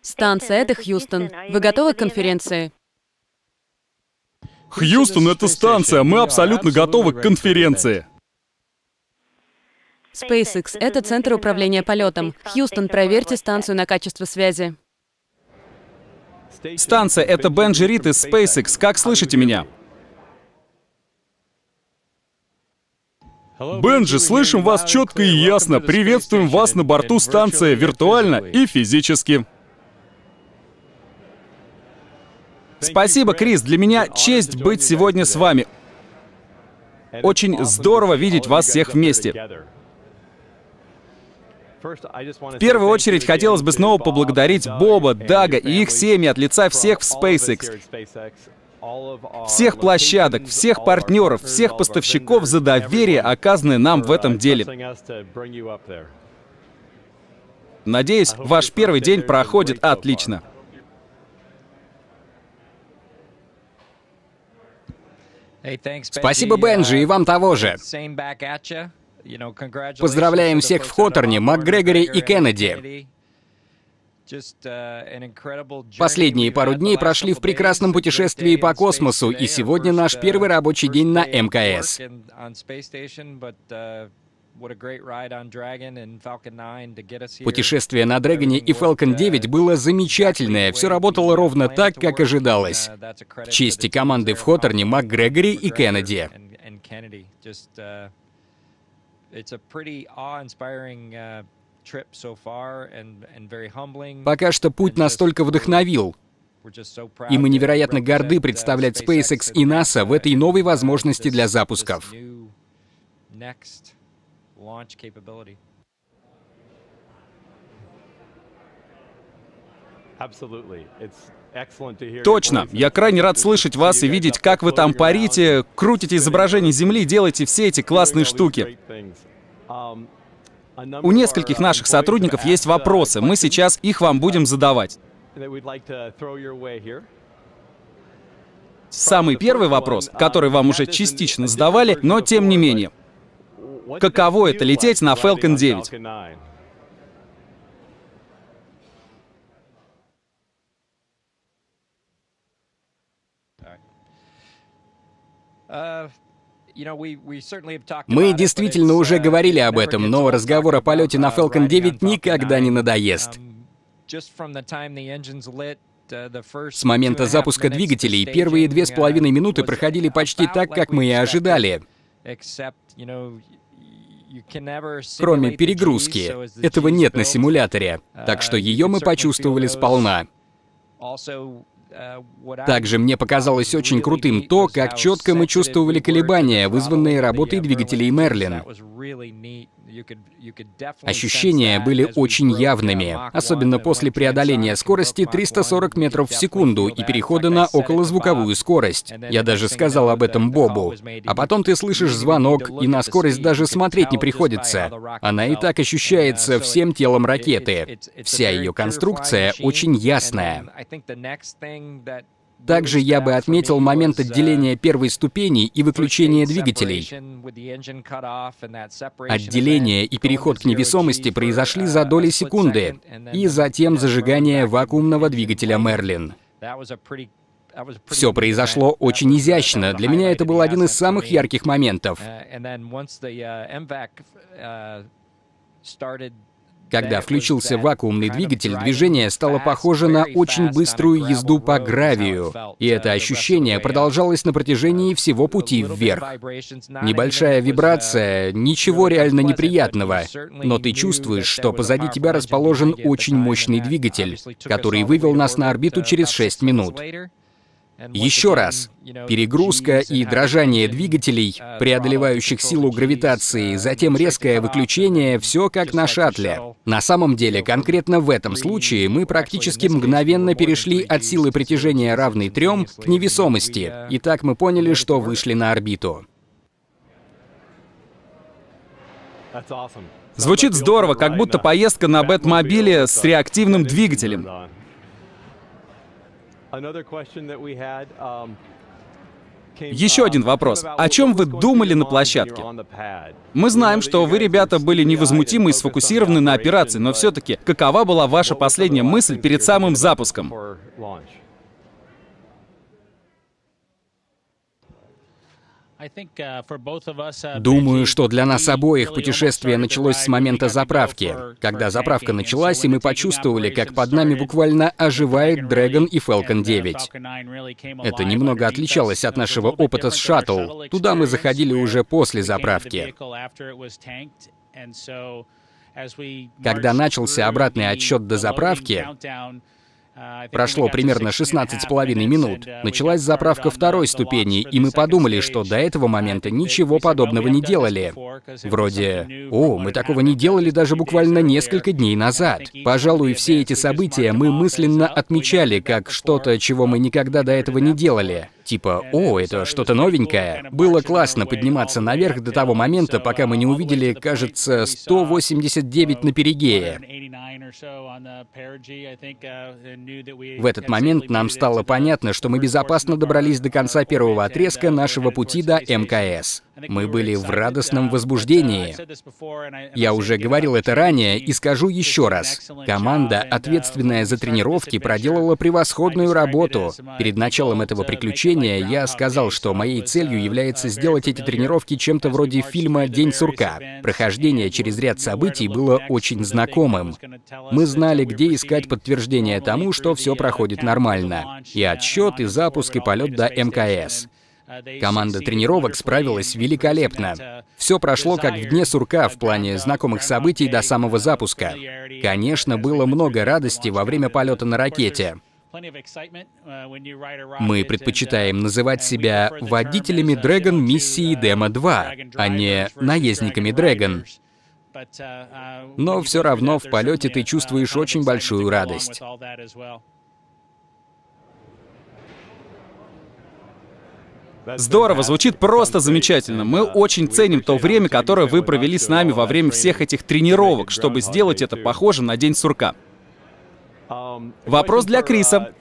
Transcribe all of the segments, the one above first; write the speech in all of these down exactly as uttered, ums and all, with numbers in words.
Станция, это Хьюстон. Вы готовы к конференции? Хьюстон, это станция. Мы абсолютно готовы к конференции. SpaceX, это центр управления полетом. Хьюстон, проверьте станцию на качество связи. Станция, это Бенджи Рид из SpaceX. Как слышите меня? Бенджи, слышим вас четко и ясно. Приветствуем вас на борту станции виртуально и физически. Спасибо, Крис. Для меня честь быть сегодня с вами. Очень здорово видеть вас всех вместе. В первую очередь хотелось бы снова поблагодарить Боба, Дага и их семьи от лица всех в SpaceX. Всех площадок, всех партнеров, всех поставщиков за доверие, оказанное нам в этом деле. Надеюсь, ваш первый день проходит отлично. Спасибо, Бенджи, и вам того же. Поздравляем всех в Хоторне, Макгрегоре и Кеннеди. Последние пару дней прошли в прекрасном путешествии по космосу, и сегодня наш первый рабочий день на эм ка эс. Путешествие на Дрэгоне и Фалкон девять было замечательное, все работало ровно так, как ожидалось. В честь команды в Хоторне, Макгрегоре и Кеннеди. Пока что путь настолько вдохновил, и мы невероятно горды представлять SpaceX и NASA в этой новой возможности для запусков. Точно. Я крайне рад слышать вас и видеть, как вы там парите, крутите изображение Земли, делаете все эти классные штуки. У нескольких наших сотрудников есть вопросы. Мы сейчас их вам будем задавать. Самый первый вопрос, который вам уже частично задавали, но тем не менее. Каково это — лететь на Фалкон девять? Мы действительно уже говорили об этом, но разговор о полете на Фалкон девять никогда не надоест. С момента запуска двигателей первые две с половиной минуты проходили почти так, как мы и ожидали. Кроме перегрузки. Этого нет на симуляторе, так что ее мы почувствовали сполна. Также мне показалось очень крутым то, как четко мы чувствовали колебания, вызванные работой двигателей Мерлин. Ощущения были очень явными, особенно после преодоления скорости триста сорок метров в секунду и перехода на околозвуковую скорость. Я даже сказал об этом Бобу. А потом ты слышишь звонок, и на скорость даже смотреть не приходится. Она и так ощущается всем телом ракеты. Вся ее конструкция очень ясная. Также я бы отметил момент отделения первой ступени и выключения двигателей. Отделение и переход к невесомости произошли за доли секунды, и затем зажигание вакуумного двигателя Мерлин. Все произошло очень изящно. Для меня это был один из самых ярких моментов. Когда включился вакуумный двигатель, движение стало похоже на очень быструю езду по гравию, и это ощущение продолжалось на протяжении всего пути вверх. Небольшая вибрация, ничего реально неприятного, но ты чувствуешь, что позади тебя расположен очень мощный двигатель, который вывел нас на орбиту через шесть минут. Еще раз, перегрузка и дрожание двигателей, преодолевающих силу гравитации, затем резкое выключение, все как на шаттле. На самом деле, конкретно в этом случае мы практически мгновенно перешли от силы притяжения, равной трем, к невесомости, и так мы поняли, что вышли на орбиту. Звучит здорово, как будто поездка на Бэтмобиле с реактивным двигателем. Еще один вопрос. О чем вы думали на площадке? Мы знаем, что вы, ребята, были невозмутимы и сфокусированы на операции, но все-таки, какова была ваша последняя мысль перед самым запуском? Думаю, что для нас обоих путешествие началось с момента заправки. Когда заправка началась, и мы почувствовали, как под нами буквально оживает Dragon и Falcon девять. Это немного отличалось от нашего опыта с шаттл. Туда мы заходили уже после заправки. Когда начался обратный отсчет до заправки, прошло примерно шестнадцать с половиной минут. Началась заправка второй ступени, и мы подумали, что до этого момента ничего подобного не делали. Вроде, о, мы такого не делали даже буквально несколько дней назад. Пожалуй, все эти события мы мысленно отмечали как что-то, чего мы никогда до этого не делали. Типа, о, это что-то новенькое. Было классно подниматься наверх до того момента, пока мы не увидели, кажется, сто восемьдесят девять на перигее. В этот момент нам стало понятно, что мы безопасно добрались до конца первого отрезка нашего пути до эм ка эс. Мы были в радостном возбуждении. Я уже говорил это ранее и скажу еще раз. Команда, ответственная за тренировки, проделала превосходную работу. Перед началом этого приключения я сказал, что моей целью является сделать эти тренировки чем-то вроде фильма «День сурка». Прохождение через ряд событий было очень знакомым. Мы знали, где искать подтверждение тому, что все проходит нормально. И отсчет, и запуск, и полет до эм ка эс. Команда тренировок справилась великолепно. Все прошло как в дне сурка в плане знакомых событий до самого запуска. Конечно, было много радости во время полета на ракете. Мы предпочитаем называть себя водителями Dragon миссии Демо два, а не наездниками Dragon. Но все равно в полете ты чувствуешь очень большую радость. Здорово, звучит просто замечательно. Мы очень ценим то время, которое вы провели с нами во время всех этих тренировок, чтобы сделать это похожим на День сурка. Вопрос для Криса.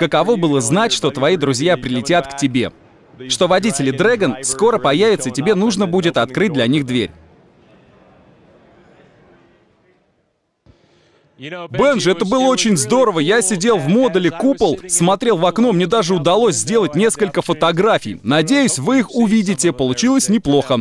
Каково было знать, что твои друзья прилетят к тебе? Что водители Dragon скоро появятся, и тебе нужно будет открыть для них дверь? Бенджи, это было очень здорово. Я сидел в модуле «Купол», смотрел в окно, мне даже удалось сделать несколько фотографий. Надеюсь, вы их увидите. Получилось неплохо.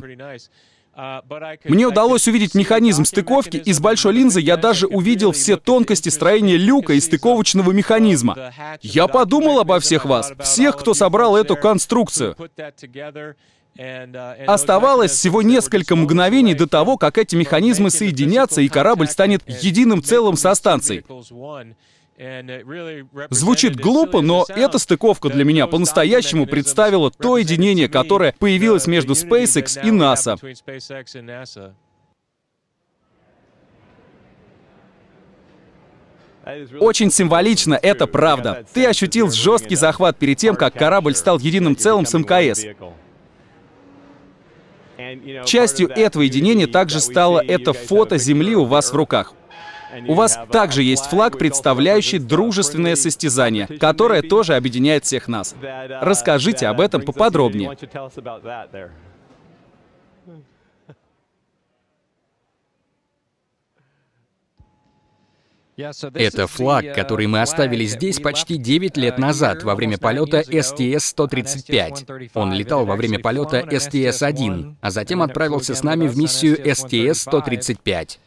Мне удалось увидеть механизм стыковки, и с большой линзы я даже увидел все тонкости строения люка и стыковочного механизма. Я подумал обо всех вас, всех, кто собрал эту конструкцию. Оставалось всего несколько мгновений до того, как эти механизмы соединятся, и корабль станет единым целым со станцией. Звучит глупо, но эта стыковка для меня по-настоящему представила то единение, которое появилось между SpaceX и NASA. Очень символично, это правда. Ты ощутил жесткий захват перед тем, как корабль стал единым целым с эм ка эс. Частью этого единения также стало это фото Земли у вас в руках. У вас также есть флаг, представляющий дружественное состязание, которое тоже объединяет всех нас. Расскажите об этом поподробнее. Это флаг, который мы оставили здесь почти девять лет назад, во время полета эс тэ эс сто тридцать пять. Он летал во время полета эс тэ эс один, а затем отправился с нами в миссию эс тэ эс сто тридцать пять.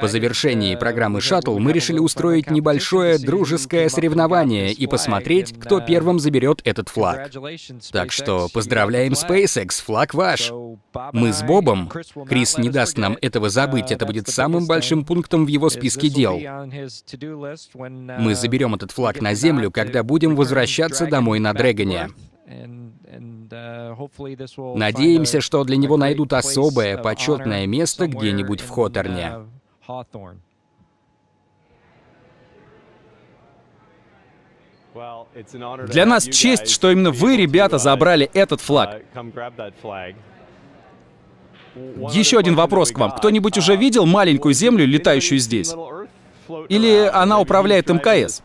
По завершении программы «Шаттл» мы решили устроить небольшое дружеское соревнование и посмотреть, кто первым заберет этот флаг. Так что поздравляем, SpaceX, флаг ваш! Мы с Бобом. Крис не даст нам этого забыть, это будет самым большим пунктом в его списке дел. Мы заберем этот флаг на Землю, когда будем возвращаться домой на Дрэгоне. Надеемся, что для него найдут особое, почетное место где-нибудь в Хоторне. Для нас честь, что именно вы, ребята, забрали этот флаг. Еще один вопрос к вам. Кто-нибудь уже видел маленькую Землю, летающую здесь? Или она управляет МКС?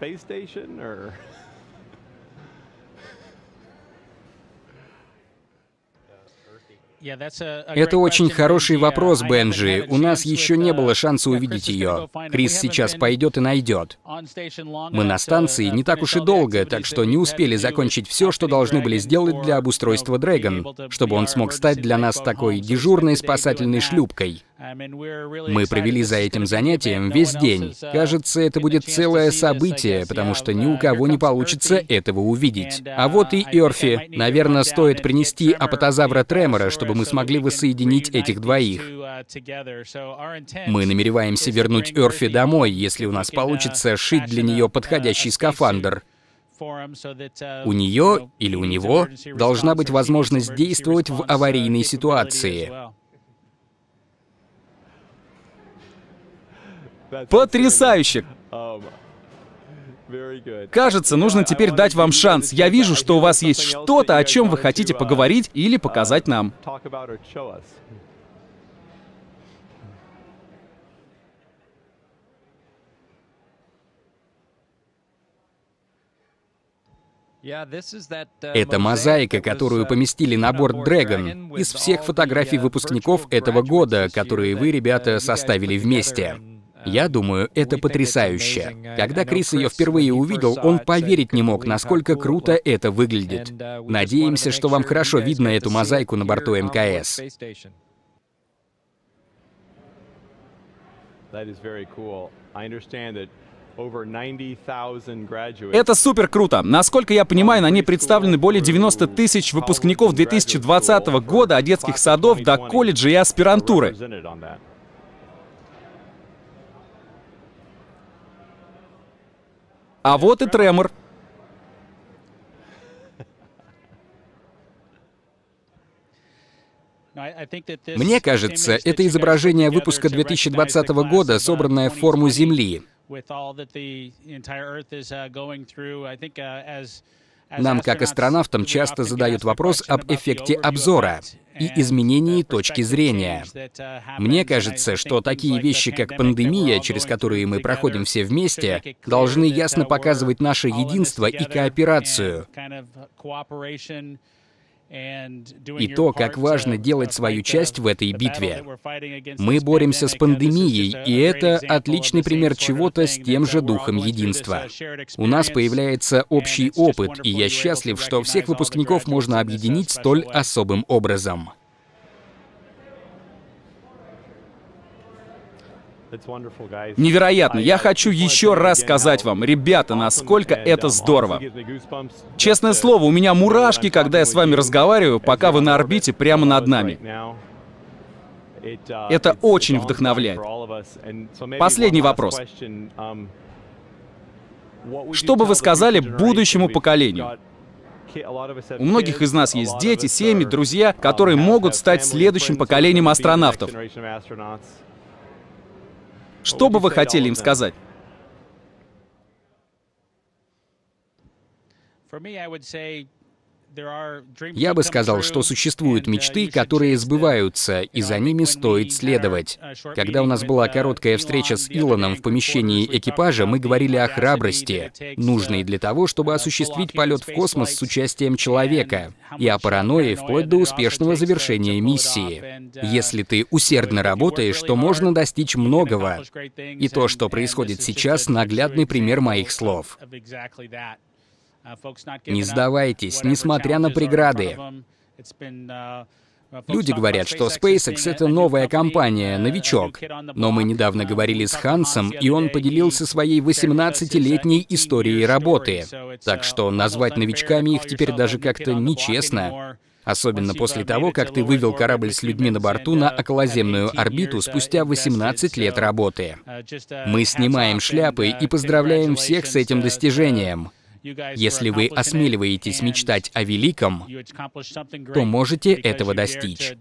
Это очень хороший вопрос, Бенджи. У нас еще не было шанса увидеть ее. Крис сейчас пойдет и найдет. Мы на станции не так уж и долго, так что не успели закончить все, что должны были сделать для обустройства Dragon, чтобы он смог стать для нас такой дежурной спасательной шлюпкой. Мы провели за этим занятием весь день. Кажется, это будет целое событие, потому что ни у кого не получится этого увидеть. А вот и Earthy. Наверное, стоит принести апатозавра Тремора, чтобы мы смогли воссоединить этих двоих. Мы намереваемся вернуть Earthy домой, если у нас получится сшить для нее подходящий скафандр. У нее или у него должна быть возможность действовать в аварийной ситуации. Потрясающе! Кажется, нужно теперь дать вам шанс. Я вижу, что у вас есть что-то, о чем вы хотите поговорить или показать нам. Это мозаика, которую поместили на борт Dragon из всех фотографий выпускников этого года, которые вы, ребята, составили вместе. Я думаю, это потрясающе. Когда Крис ее впервые увидел, он поверить не мог, насколько круто это выглядит. Надеемся, что вам хорошо видно эту мозаику на борту МКС. Это супер круто. Насколько я понимаю, на ней представлены более девяноста тысяч выпускников две тысячи двадцатого года, от детских садов до колледжей и аспирантуры. А вот и Тремор. Мне кажется, это изображение выпуска две тысячи двадцатого года, собранное в форму Земли. Нам, как астронавтам, часто задают вопрос об эффекте обзора и изменении точки зрения. Мне кажется, что такие вещи, как пандемия, через которые мы проходим все вместе, должны ясно показывать наше единство и кооперацию, и то, как важно делать свою часть в этой битве. Мы боремся с пандемией, и это отличный пример чего-то с тем же духом единства. У нас появляется общий опыт, и я счастлив, что всех выпускников можно объединить столь особым образом. Невероятно. Я хочу еще раз сказать вам, ребята, насколько это здорово. Честное слово, у меня мурашки, когда я с вами разговариваю, пока вы на орбите прямо над нами. Это очень вдохновляет. Последний вопрос. Что бы вы сказали будущему поколению? У многих из нас есть дети, семьи, друзья, которые могут стать следующим поколением астронавтов. Что бы вы хотели им сказать? Я бы сказал, что существуют мечты, которые сбываются, и за ними стоит следовать. Когда у нас была короткая встреча с Илоном в помещении экипажа, мы говорили о храбрости, нужной для того, чтобы осуществить полет в космос с участием человека, и о паранойи вплоть до успешного завершения миссии. Если ты усердно работаешь, то можно достичь многого. И то, что происходит сейчас, наглядный пример моих слов. Не сдавайтесь, несмотря на преграды. Люди говорят, что SpaceX — это новая компания, новичок. Но мы недавно говорили с Хансом, и он поделился своей восемнадцатилетней историей работы. Так что назвать новичками их теперь даже как-то нечестно. Особенно после того, как ты вывел корабль с людьми на борту на околоземную орбиту спустя восемнадцать лет работы. Мы снимаем шляпы и поздравляем всех с этим достижением. Если вы осмеливаетесь мечтать о великом, то можете этого достичь.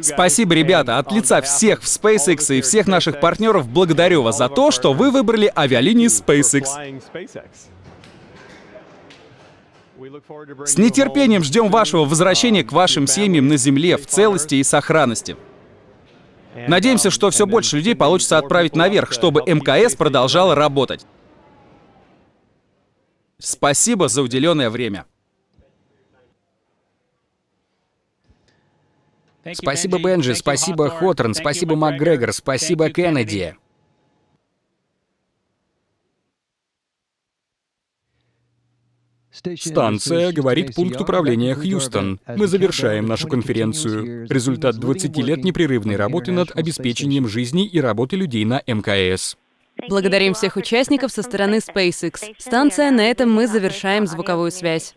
Спасибо, ребята. От лица всех в SpaceX и всех наших партнеров благодарю вас за то, что вы выбрали авиалинии SpaceX. С нетерпением ждем вашего возвращения к вашим семьям на Земле в целости и сохранности. Надеемся, что все больше людей получится отправить наверх, чтобы эм ка эс продолжало работать. Спасибо за уделенное время. Спасибо, Бенджи, спасибо, Хоторн, спасибо, Макгрегор, спасибо, Кеннеди. Станция говорит пункт управления Хьюстон. Мы завершаем нашу конференцию. Результат двадцати лет непрерывной работы над обеспечением жизни и работы людей на эм ка эс. Благодарим всех участников со стороны SpaceX. Станция, на этом мы завершаем звуковую связь.